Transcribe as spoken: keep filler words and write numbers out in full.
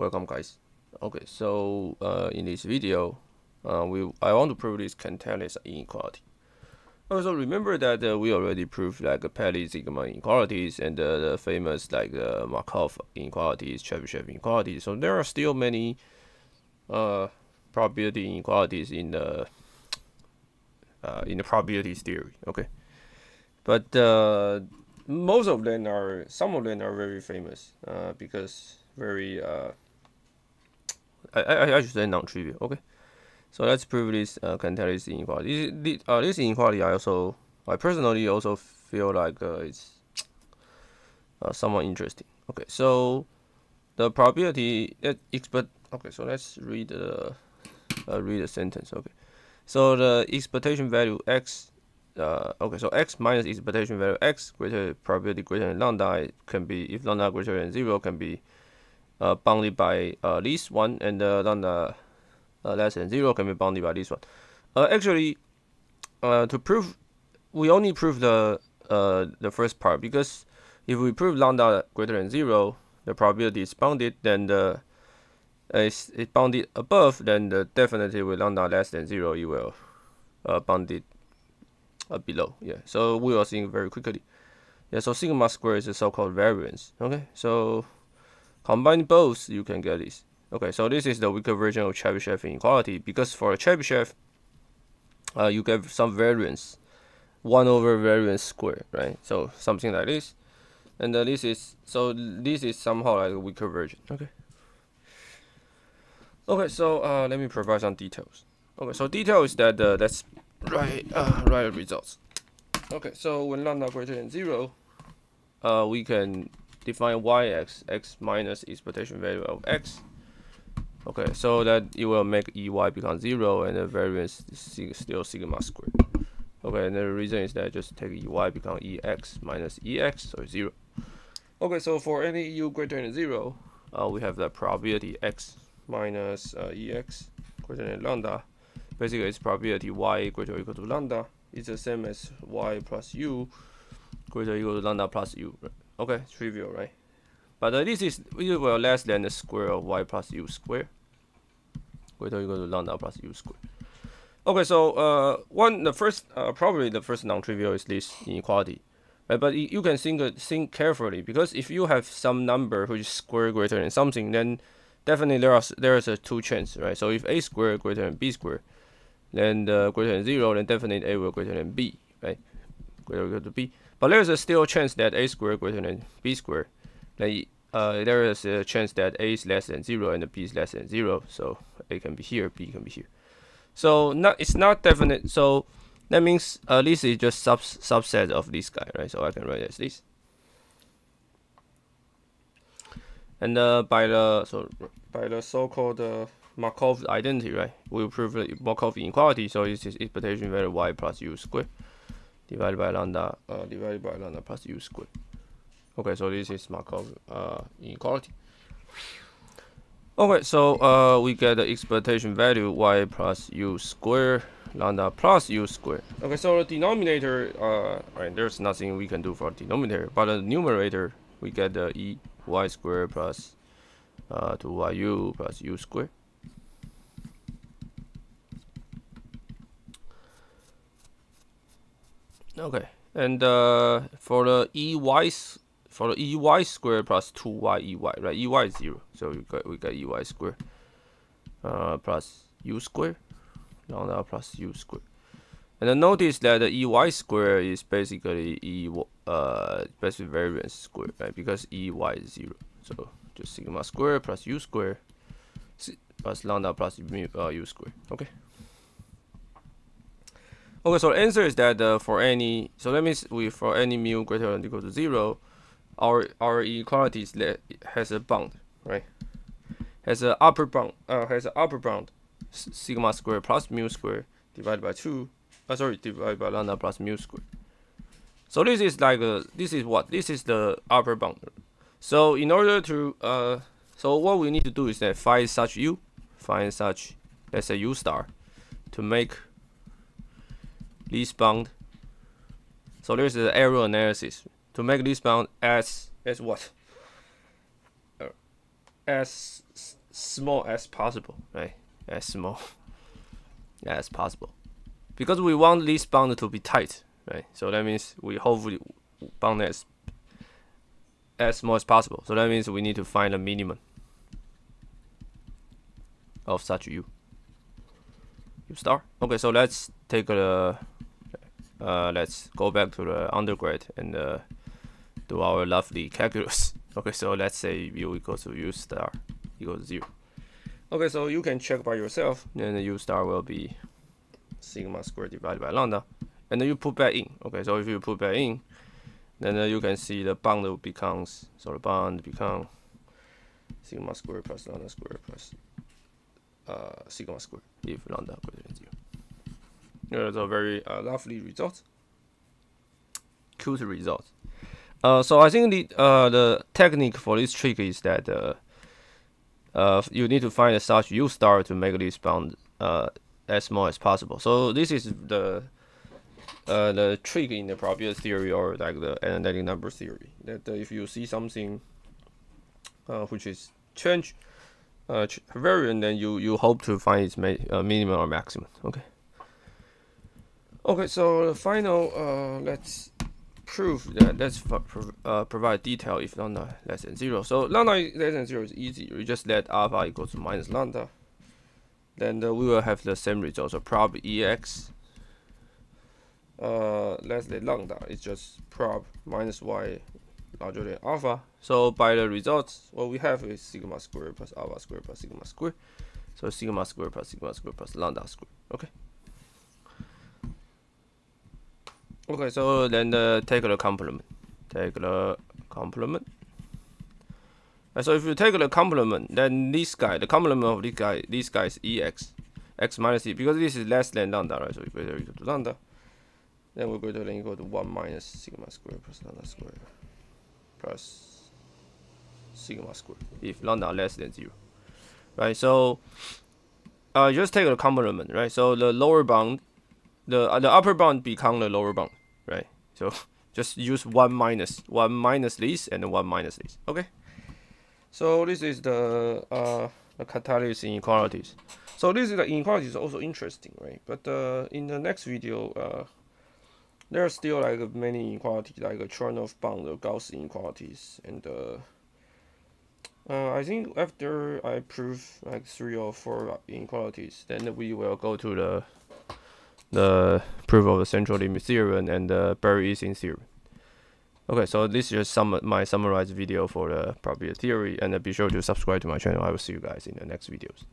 Welcome, guys. Okay, so uh, in this video, uh, we I want to prove this Cantelli's inequality. Okay, so remember that uh, we already proved like Paley-Zygmund inequalities and uh, the famous like uh, Markov inequalities, Chebyshev inequalities. So there are still many uh, probability inequalities in the uh, in the probabilities theory. Okay, but uh, most of them are some of them are very famous uh, because very uh, I, I I should say non-trivial. Okay. So let's prove this uh, Cantelli's inequality. This, uh, this inequality, I also, I personally also feel like uh, it's uh, somewhat interesting. Okay, so the probability that expect. Okay, so let's read the uh, read the sentence. Okay, so the expectation value x. Uh, okay, so x minus expectation value x greater probability greater than lambda can be if lambda greater than zero can be uh, bounded by uh, this one and uh, lambda. Uh, less than zero can be bounded by this one. Uh, actually, uh, to prove, we only prove the uh, the first part, because if we prove lambda greater than zero, the probability is bounded. Then the uh, is it bounded above? Then the definitely with lambda less than zero, it will uh, bounded uh, below. Yeah. So we are seeing very quickly. Yeah. So sigma square is the so-called variance. Okay. So combine both, you can get this. Okay, so this is the weaker version of Chebyshev inequality, because for Chebyshev, uh, you get some variance, one over variance square, right? So something like this, and uh, this is so this is somehow like a weaker version. Okay. Okay, so uh, let me provide some details. Okay, so detail is that uh, let's write uh, write results. Okay, so when lambda greater than zero, uh, we can define yx x minus expectation value of x. Okay, so that it will make E Y become zero and the variance is still sigma squared. Okay, and the reason is that I just take E Y become E X minus E X, so zero. Okay, so for any U greater than zero, uh, we have the probability X minus uh, E X greater than lambda. Basically, it's probability Y greater or equal to lambda. It's the same as Y plus U greater or equal to lambda plus U. Okay, trivial, right? But uh, this is it will less than the square of y plus u squared, greater or equal to lambda plus u squared. Okay, so uh, one the first uh, probably the first non-trivial is this inequality, right? But you can think uh, think carefully, because if you have some number which is square greater than something, then definitely there are there is a two chance, right? So if a squared greater than b squared, then uh, greater than zero, then definitely a will greater than b, right? Greater or equal to b. But there is a still chance that a squared greater than b squared. Then uh, there is a chance that a is less than zero and b is less than zero, so a can be here, b can be here. So not it's not definite. So that means uh, this is just sub subset of this guy, right? So I can write it as this. And uh, by the so by the so-called uh, Markov identity, right? We prove the Markov inequality. So it's this expectation value y plus u squared divided by lambda uh, divided by lambda plus u squared. Okay, so this is Markov uh, inequality. Okay, so uh, we get the expectation value y plus u squared, lambda plus u squared. Okay, so the denominator, uh, right, there's nothing we can do for the denominator, but the numerator, we get the e y squared plus uh, two y u plus u squared. Okay, and uh, for the e y For the E Y squared plus two y E Y, right? E Y is zero, so we got, we got E Y squared uh, plus U squared, lambda plus U squared. And then notice that the E Y squared is basically E uh basically variance squared, right? Because E Y is zero, so just sigma squared plus U squared plus lambda plus uh, U squared. Okay. Okay, so the answer is that uh, for any, so that means we for any mu greater than or equal to zero. Our our inequality is le has a bound, right? Has an upper bound. Uh, has an upper bound, S sigma squared plus mu squared divided by two. Uh, sorry, divided by lambda plus mu squared. So this is like a, this is what this is the upper bound. So in order to uh, so what we need to do is that find such u, find such let's say u star, to make this bound. So there's the error analysis. To make this bound as as what? Uh, as small as possible, right? As small as possible, because we want this bound to be tight, right? So that means we hopefully bound as as small as possible. So that means we need to find a minimum of such u. U star. Okay, so let's take the uh, uh, let's go back to the undergrad and uh, do our lovely calculus. Okay, so let's say u equals to u star equals zero. Okay, so you can check by yourself. Then the u star will be sigma squared divided by lambda, and then you put back in. Okay, so if you put back in, then uh, you can see the bound becomes, so the bound becomes sigma squared plus lambda squared plus uh, sigma squared if lambda greater than zero. Yeah, so very uh, lovely result. Cute result. Uh, so I think the uh, the technique for this trick is that uh, uh, you need to find a such u star to make this bound uh, as small as possible. So this is the uh, the trick in the probability theory, or like the analytic number theory. That uh, if you see something uh, which is change uh, ch variant, then you you hope to find its ma uh, minimum or maximum. Okay. Okay. So the final uh, let's. Prove that let's uh, provide detail if lambda less than zero. So lambda less than zero is easy. You just let alpha equal to minus lambda, then uh, we will have the same result. So prob ex uh, less than lambda is just prob minus y larger than alpha. So by the results, what we have is sigma squared plus alpha squared plus sigma squared. So sigma squared plus sigma squared plus lambda squared. Okay. Okay, so then uh, take the complement. Take the complement. And so if you take the complement, then this guy, the complement of this guy, this guy is ex, x minus e, because this is less than lambda, right? So if greater equal to lambda, then we're greater than equal to one minus sigma squared plus lambda squared plus sigma squared if lambda less than zero, right? So uh, just take the complement, right? So the lower bound, the uh, the upper bound become the lower bound, right? So just use one minus one minus this and one minus this. Okay. So this is the uh the Cantelli's inequalities. So this is the inequalities also interesting, right? But uh, in the next video, uh, there are still like many inequalities like a Chernoff bound or Gauss inequalities, and uh, uh, I think after I prove like three or four inequalities, then we will go to the the proof of the central limit theorem and the Berry-Esseen theorem. Okay, so this is some my summarized video for the probability theory, and be sure to subscribe to my channel. I will see you guys in the next videos.